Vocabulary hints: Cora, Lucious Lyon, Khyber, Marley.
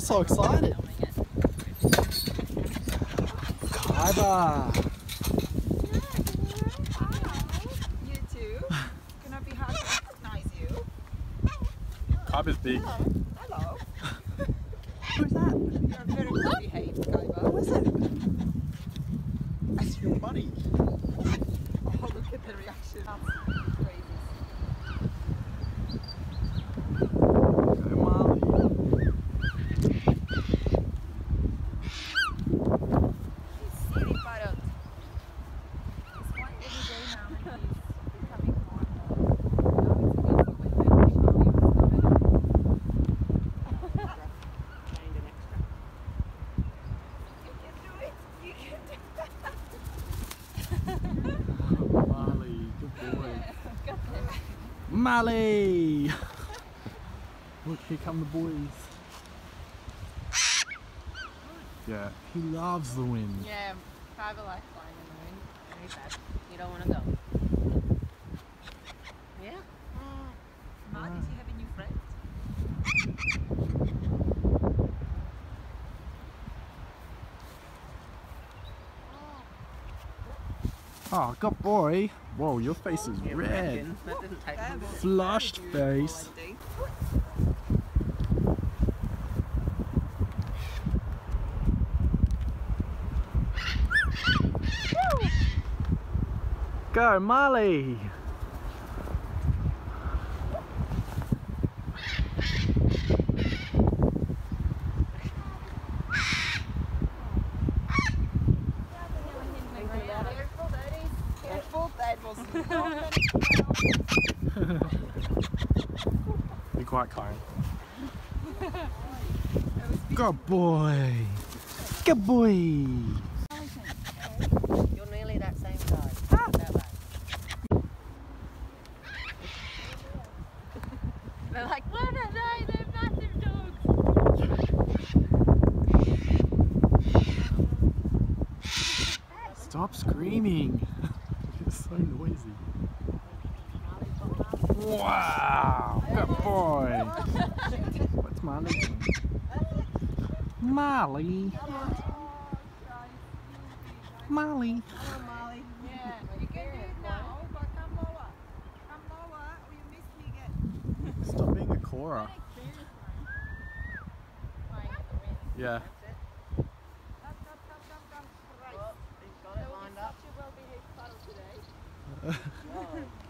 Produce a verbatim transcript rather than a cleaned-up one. I'm so excited. Khyber. You too. Cannot be hard to recognize you. Khyber's big. Hello. Who's that? You're very well behaved, Khyber. What is it? That's your money. Oh, look at the reaction. That's crazy. Molly! Look, here come the boys. Yeah, he loves the wind. Yeah, Khyber likes flying in the wind. Very bad. You don't want to go. Yeah? Mm. Marley, do you have a new friend? Oh, good boy. Whoa, your face is red. Flushed face. Go, Molly! You're quite kind. Good boy. Good boy. You're nearly that same size. Ah. They're like, what are they? They're massive dogs. Stop screaming. It's so noisy. Wow, good boy. What's Molly doing? Molly. Molly. Hello, Molly. Yeah, you can do it now, but come lower. Come lower or you miss me again. Stop being a Cora. Yeah. Come, come, come, come. Well, he's got it lined up. There will be such a well-behaved puddle today.